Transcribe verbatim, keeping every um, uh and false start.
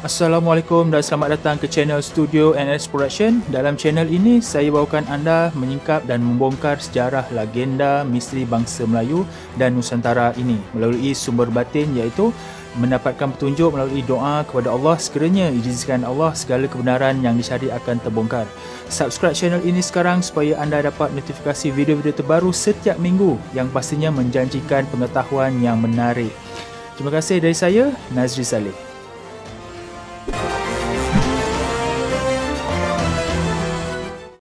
Assalamualaikum dan selamat datang ke channel Studio N S Production. Dalam channel ini, saya bawakan anda menyingkap dan membongkar sejarah legenda misteri bangsa Melayu dan Nusantara ini melalui sumber batin, iaitu mendapatkan petunjuk melalui doa kepada Allah. Sekiranya izinkan Allah, segala kebenaran yang dicari akan terbongkar. Subscribe channel ini sekarang supaya anda dapat notifikasi video-video terbaru setiap minggu yang pastinya menjanjikan pengetahuan yang menarik. Terima kasih dari saya, Nazri Salleh.